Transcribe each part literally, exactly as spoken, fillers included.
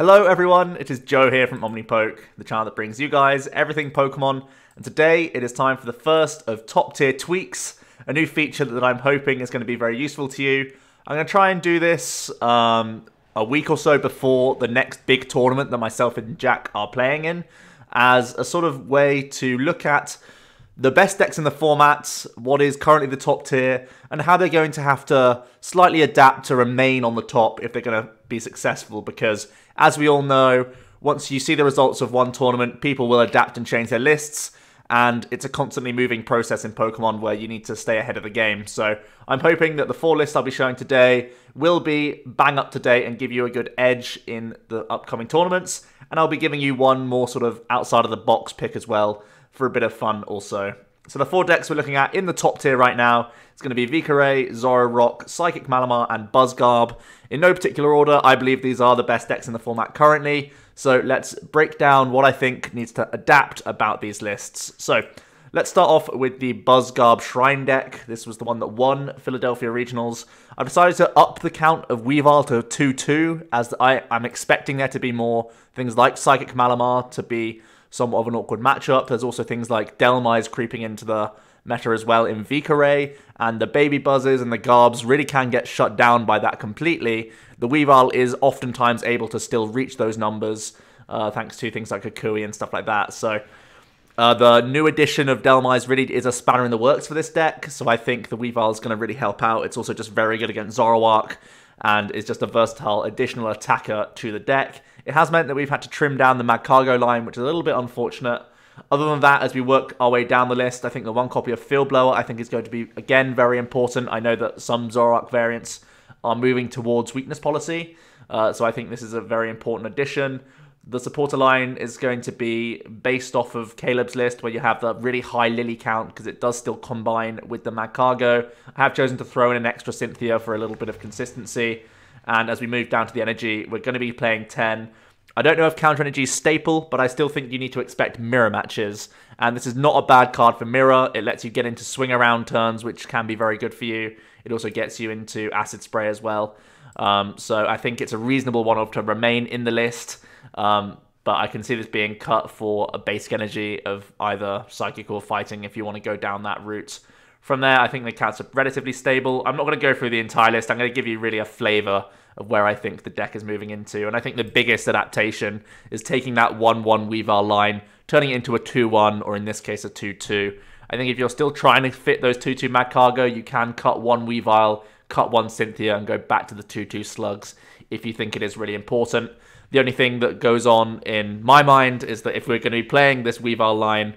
Hello everyone, it is Joe here from OmniPoke, the channel that brings you guys everything Pokemon, and today it is time for the first of Top Tier Tweaks, a new feature that I'm hoping is going to be very useful to you. I'm going to try and do this um, a week or so before the next big tournament that myself and Jack are playing in, as a sort of way to look at the best decks in the format, what is currently the top tier, and how they're going to have to slightly adapt to remain on the top if they're going to be successful, because as we all know, once you see the results of one tournament, people will adapt and change their lists, and it's a constantly moving process in Pokemon where you need to stay ahead of the game. So I'm hoping that the four lists I'll be showing today will be bang up to date and give you a good edge in the upcoming tournaments, and I'll be giving you one more sort of outside of the box pick as well, for a bit of fun also. So the four decks we're looking at in the top tier right now, it's going to be Vikaray, Zororoc, Psychic Malamar, and Buzzgarb. In no particular order, I believe these are the best decks in the format currently, so let's break down what I think needs to adapt about these lists. So let's start off with the Buzzgarb Shrine deck. This was the one that won Philadelphia Regionals. I've decided to up the count of Weavile to two two, as I, I'm expecting there to be more things like Psychic Malamar to be somewhat of an awkward matchup. There's also things like Dhelmise creeping into the meta as well in Vikaray, and the Baby Buzzes and the Garbs really can get shut down by that completely. The Weavile is oftentimes able to still reach those numbers, uh, thanks to things like Kukui and stuff like that. So uh, the new addition of Dhelmise really is a spanner in the works for this deck, so I think the Weavile is going to really help out. It's also just very good against Zororoc, and it's just a versatile additional attacker to the deck. It has meant that we've had to trim down the Mag Cargo line, which is a little bit unfortunate. Other than that, as we work our way down the list, I think the one copy of Field Blower I think is going to be, again, very important. I know that some Zororoc variants are moving towards weakness policy, uh, so I think this is a very important addition. The supporter line is going to be based off of Caleb's list, where you have the really high Lily count, because it does still combine with the Mag Cargo. I have chosen to throw in an extra Cynthia for a little bit of consistency. And as we move down to the energy, we're going to be playing ten. I don't know if counter energy is staple, but I still think you need to expect mirror matches. And this is not a bad card for mirror. It lets you get into swing around turns, which can be very good for you. It also gets you into acid spray as well. Um, so I think it's a reasonable one-off to remain in the list. Um, but I can see this being cut for a basic energy of either psychic or fighting if you want to go down that route. From there, I think the cats are relatively stable. I'm not going to go through the entire list. I'm going to give you really a flavour of where I think the deck is moving into. And I think the biggest adaptation is taking that one one Weavile line, turning it into a two one, or in this case, a two two. I think if you're still trying to fit those two two Mag Cargo, you can cut one Weavile, cut one Cynthia, and go back to the two two slugs if you think it is really important. The only thing that goes on in my mind is that if we're going to be playing this Weavile line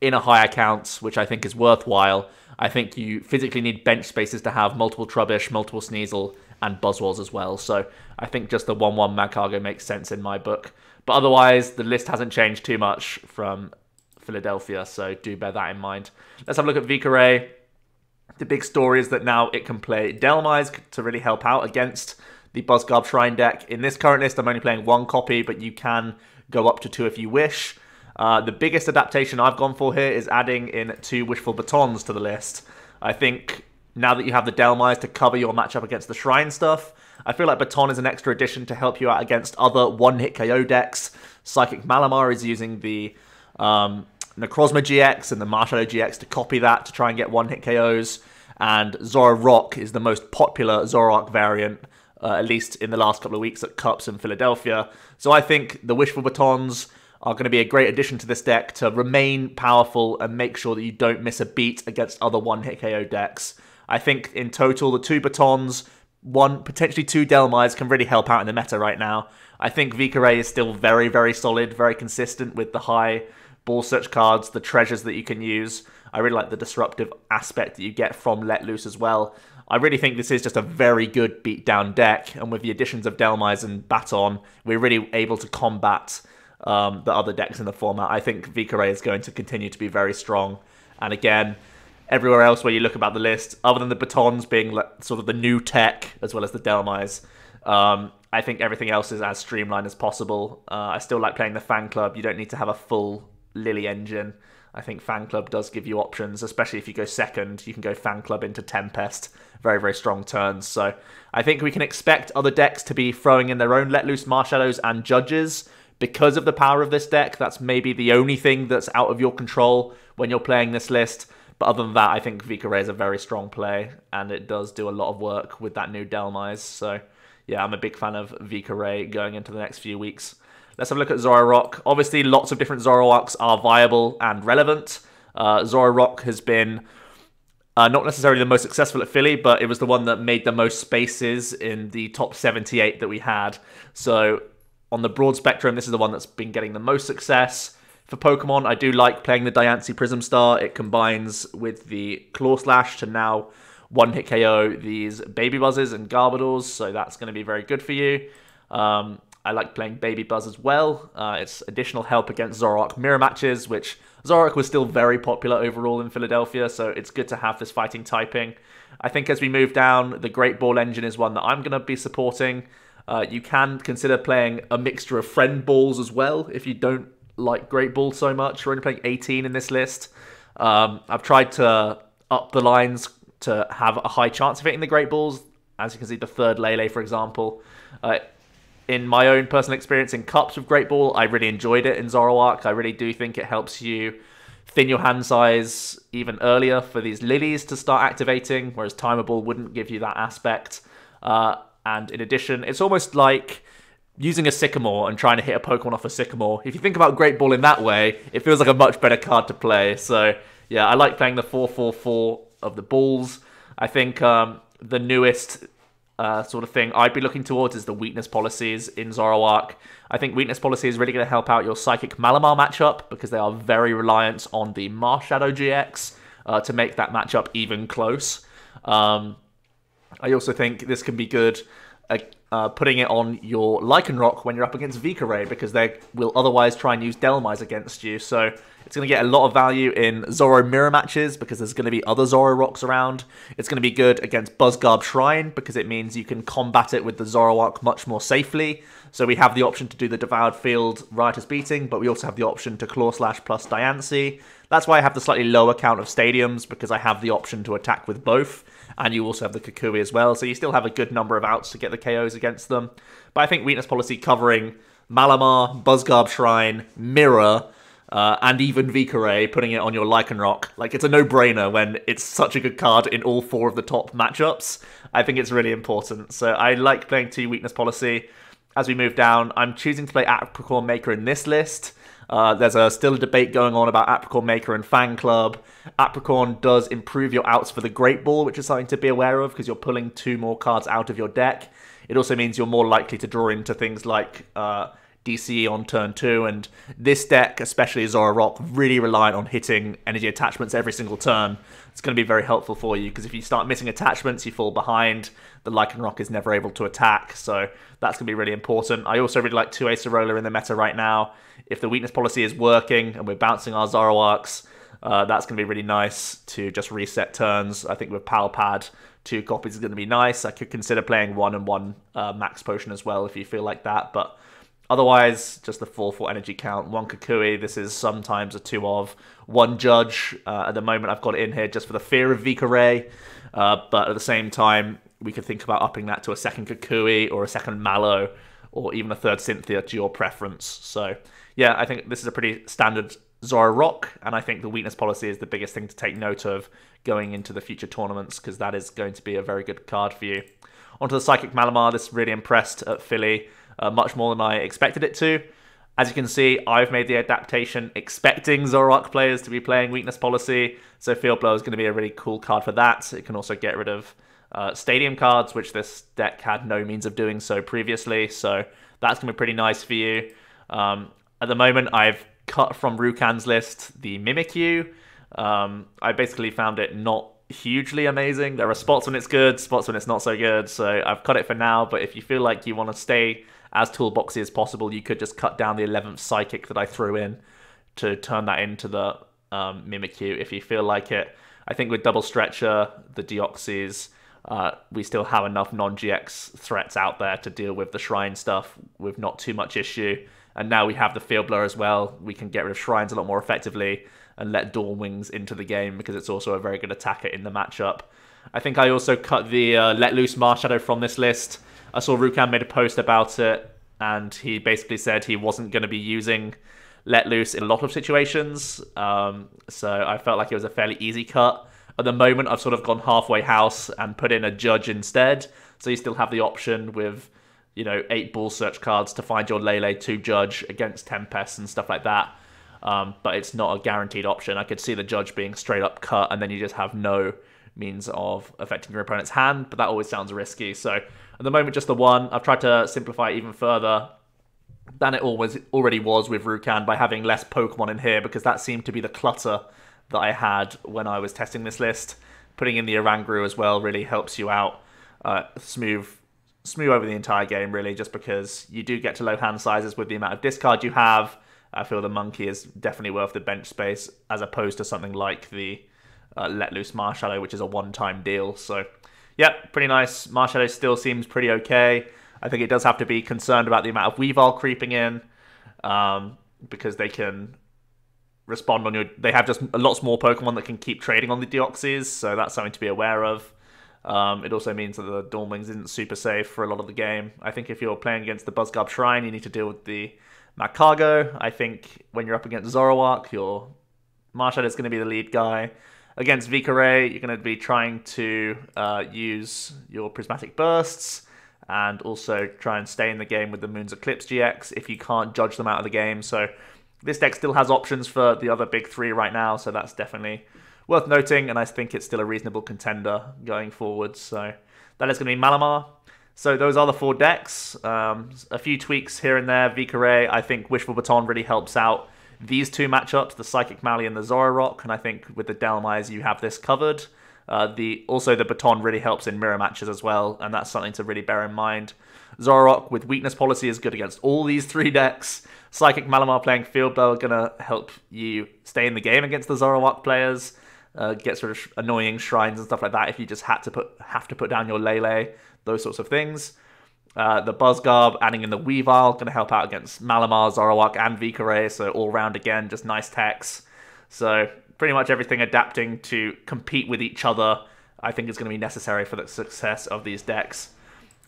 in a higher count, which I think is worthwhile, I think you physically need bench spaces to have multiple Trubbish, multiple Sneasel, and Buzzwolls as well. So I think just the one one Mag Cargo makes sense in my book. But otherwise, the list hasn't changed too much from Philadelphia, so do bear that in mind. Let's have a look at Vikaray. The big story is that now it can play Dhelmise to really help out against the Buzzgarb Shrine deck. In this current list, I'm only playing one copy, but you can go up to two if you wish. Uh, the biggest adaptation I've gone for here is adding in two Wishful Batons to the list. I think now that you have the Dhelmise to cover your matchup against the Shrine stuff, I feel like Baton is an extra addition to help you out against other one-hit K O decks. Psychic Malamar is using the um, Necrozma G X and the Marshadow G X to copy that to try and get one-hit K Os. And Zororoc is the most popular Zororoc variant, uh, at least in the last couple of weeks at Cups in Philadelphia. So I think the Wishful Batons are going to be a great addition to this deck to remain powerful and make sure that you don't miss a beat against other one-hit K O decks. I think in total, the two Batons, one, potentially two Dhelmise can really help out in the meta right now. I think Vikaray is still very, very solid, very consistent with the high ball search cards, the treasures that you can use. I really like the disruptive aspect that you get from Let Loose as well. I really think this is just a very good beatdown deck, and with the additions of Dhelmise and Baton, we're really able to combat Um, the other decks in the format. I think Vikaray is going to continue to be very strong. And again, everywhere else where you look about the list, other than the Batons being like sort of the new tech, as well as the Dhelmise, um, I think everything else is as streamlined as possible. Uh, I still like playing the Fan Club. You don't need to have a full Lily engine. I think Fan Club does give you options, especially if you go second. You can go Fan Club into Tempest. Very, very strong turns. So I think we can expect other decks to be throwing in their own Let Loose, Marshadows, and Judges because of the power of this deck. That's maybe the only thing that's out of your control when you're playing this list. But other than that, I think Vikaray is a very strong play, and it does do a lot of work with that new Dhelmise. So yeah, I'm a big fan of Vikaray going into the next few weeks. Let's have a look at Zororoc. Obviously, lots of different Zororocs are viable and relevant. Uh, Zororoc has been uh, not necessarily the most successful at Philly, but it was the one that made the most spaces in the top seventy-eight that we had. So on the broad spectrum, this is the one that's been getting the most success. For Pokemon, I do like playing the Diancie Prism Star. It combines with the Claw Slash to now one-hit K O these Baby Buzzes and Garbodors, so that's going to be very good for you. Um... I like playing Baby Buzz as well. Uh, it's additional help against Zororoc mirror matches, which Zororoc was still very popular overall in Philadelphia, so it's good to have this fighting typing. I think as we move down, the Great Ball engine is one that I'm going to be supporting. Uh, you can consider playing a mixture of friend balls as well if you don't like Great Ball so much. We're only playing eighteen in this list. Um, I've tried to up the lines to have a high chance of hitting the Great Balls. As you can see, the third Lele, for example. Uh, In my own personal experience in Cups with Great Ball, I really enjoyed it in Zororoc. I really do think it helps you thin your hand size even earlier for these Lilies to start activating, whereas Timer Ball wouldn't give you that aspect. Uh, and in addition, it's almost like using a Sycamore and trying to hit a Pokemon off a Sycamore. If you think about Great Ball in that way, it feels like a much better card to play. So yeah, I like playing the four four four of the balls. I think um, the newest... Uh, sort of thing I'd be looking towards is the weakness policies in Zororoc. I think weakness policy is really going to help out your Psychic Malamar matchup because they are very reliant on the Marshadow G X uh, to make that matchup even close. Um, I also think this can be good uh, uh, putting it on your Lycanroc when you're up against Vikaray because they will otherwise try and use Dhelmise against you. So it's going to get a lot of value in Zoro mirror matches because there's going to be other Zororocs around. It's going to be good against Buzzgarb Shrine because it means you can combat it with the Zoroark much more safely. So we have the option to do the Devoured Field Riotous Beating, but we also have the option to Claw Slash plus Diancie. That's why I have the slightly lower count of Stadiums because I have the option to attack with both. And you also have the Kukui as well, so you still have a good number of outs to get the K Os against them. But I think weakness policy covering Malamar, Buzzgarb Shrine, Mirror... Uh, and even Vikaray, putting it on your Lycanroc. Like, it's a no-brainer when it's such a good card in all four of the top matchups. I think it's really important. So I like playing two weakness policy. As we move down, I'm choosing to play Apricorn Maker in this list. Uh, there's a, still a debate going on about Apricorn Maker and Fan Club. Apricorn does improve your outs for the Great Ball, which is something to be aware of because you're pulling two more cards out of your deck. It also means you're more likely to draw into things like... Uh, D C E on turn two, and this deck, especially Zororoc, really reliant on hitting energy attachments every single turn. It's going to be very helpful for you, because if you start missing attachments, you fall behind. The Lycanroc is never able to attack, so that's going to be really important. I also really like two A Sorola in the meta right now. If the weakness policy is working, and we're bouncing our Zoroarks, uh, that's going to be really nice to just reset turns. I think with Pal Pad, two copies is going to be nice. I could consider playing one and one uh, Max Potion as well, if you feel like that, but... Otherwise, just the four four energy count. One Kukui, this is sometimes a two of. One Judge, uh, at the moment I've got it in here just for the fear of Vikaray. Uh, but at the same time, we could think about upping that to a second Kukui or a second Mallow or even a third Cynthia to your preference. So, yeah, I think this is a pretty standard Zororoc. And I think the weakness policy is the biggest thing to take note of going into the future tournaments because that is going to be a very good card for you. Onto the Psychic Malamar, this really impressed at Philly. Uh, much more than I expected it to. As you can see, I've made the adaptation expecting Zororoc players to be playing weakness policy, so Field Blower is going to be a really cool card for that. It can also get rid of uh, stadium cards, which this deck had no means of doing so previously, so that's going to be pretty nice for you. Um, at the moment, I've cut from Rukan's list the Mimikyu. Um, I basically found it not hugely amazing. There are spots when it's good, spots when it's not so good, so I've cut it for now, but if you feel like you want to stay as toolboxy as possible, you could just cut down the eleventh Psychic that I threw in to turn that into the um, Mimikyu if you feel like it. I think with Double Stretcher, the Deoxys, uh, we still have enough non-G X threats out there to deal with the Shrine stuff with not too much issue. And now we have the Field Blower as well. We can get rid of Shrines a lot more effectively and let Dawnwings into the game because it's also a very good attacker in the matchup. I think I also cut the uh, Let Loose Marshadow from this list. I saw Rukan made a post about it, and he basically said he wasn't going to be using Let Loose in a lot of situations. Um, so I felt like it was a fairly easy cut. At the moment, I've sort of gone halfway house and put in a Judge instead. So you still have the option with, you know, eight ball search cards to find your Lele to Judge against Tempest and stuff like that. Um, but it's not a guaranteed option. I could see the Judge being straight up cut, and then you just have no means of affecting your opponent's hand, but that always sounds risky. So at the moment, just the one. I've tried to simplify it even further than it always already was with Rukan by having less Pokemon in here, because that seemed to be the clutter that I had when I was testing this list. Putting in the Orangru as well really helps you out, uh, smooth smooth over the entire game really, just because you do get to low hand sizes with the amount of discard you have. I feel the Monkey is definitely worth the bench space as opposed to something like the uh, Let Loose Marshadow, which is a one-time deal. So yep, pretty nice. Marshadow still seems pretty okay. I think it does have to be concerned about the amount of Weavile creeping in, um, because they can respond on your... They have just lots more Pokemon that can keep trading on the Deoxys, so that's something to be aware of. Um, it also means that the Dawnwings isn't super safe for a lot of the game. I think if you're playing against the Buzzgarb Shrine, you need to deal with the Mag Cargo. I think when you're up against Zororoc, your Marshadow is going to be the lead guy. Against Vikaray, you're going to be trying to uh, use your Prismatic Bursts and also try and stay in the game with the Moon's Eclipse G X if you can't judge them out of the game. So this deck still has options for the other big three right now, so that's definitely worth noting, and I think it's still a reasonable contender going forward. So that is going to be Malamar. So those are the four decks. Um, a few tweaks here and there. Vikaray, I think Wishful Baton really helps out these two matchups, the Psychic Mali and the Zororoc, and I think with the Dhelmise you have this covered. Uh, the Also, the Baton really helps in mirror matches as well, and that's something to really bear in mind. Zororoc with Weakness Policy is good against all these three decks. Psychic Malamar playing Field Blower are going to help you stay in the game against the Zororoc players. Uh, get sort of annoying shrines and stuff like that if you just had to put, have to put down your Lele, those sorts of things. Uh, the Buzzgarb, adding in the Weavile, going to help out against Malamar, Zororoc, and Vikaray, so all round again, just nice techs. So pretty much everything adapting to compete with each other, I think, is going to be necessary for the success of these decks.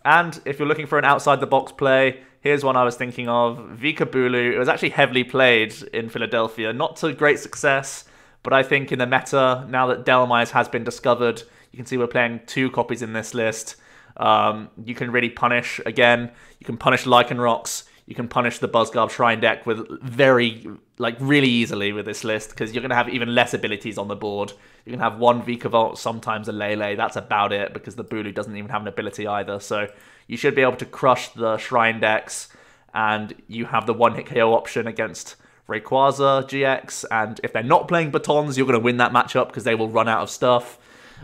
And if you're looking for an outside-the-box play, here's one I was thinking of, Vika Bulu. It was actually heavily played in Philadelphia, not to great success, but I think in the meta, now that Dhelmise has been discovered, you can see we're playing two copies in this list. Um, you can really punish, again, you can punish Lycanrocs, you can punish the Buzzgarb Shrine deck with very, like, really easily with this list, because you're going to have even less abilities on the board. You can have one Vikavolt, sometimes a Lele, that's about it, because the Bulu doesn't even have an ability either. So you should be able to crush the Shrine decks, and you have the one-hit K O option against Rayquaza G X, and if they're not playing Batons, you're going to win that matchup because they will run out of stuff.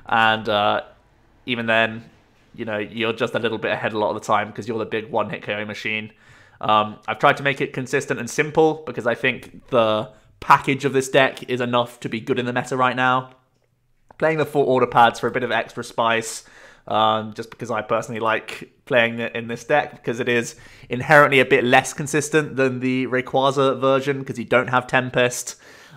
And uh, even then, you know, you're just a little bit ahead a lot of the time because you're the big one-hit K O machine. Um, I've tried to make it consistent and simple because I think the package of this deck is enough to be good in the meta right now. Playing the four order pads for a bit of extra spice, um, just because I personally like playing it in this deck because it is inherently a bit less consistent than the Rayquaza version because you don't have Tempest,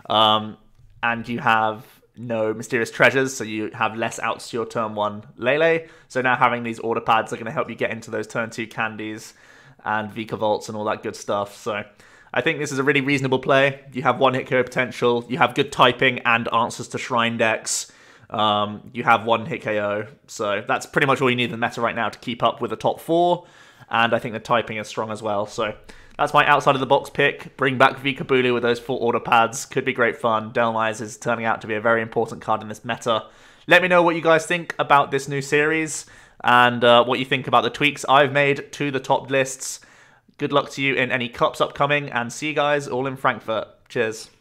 um, and you have no Mysterious Treasures, so you have less outs to your turn one Lele. So now having these order pads are going to help you get into those turn two candies and Vikavolts and all that good stuff. So I think this is a really reasonable play. You have one hit K O potential, you have good typing and answers to Shrine decks, um, you have one hit K O, so that's pretty much all you need in the meta right now to keep up with the top four, and I think the typing is strong as well. So that's my outside-of-the-box pick. Bring back Vika Bulu with those four order pads. Could be great fun. Dhelmise is turning out to be a very important card in this meta. Let me know what you guys think about this new series, and uh, what you think about the tweaks I've made to the top lists. Good luck to you in any cups upcoming, and see you guys all in Frankfurt. Cheers.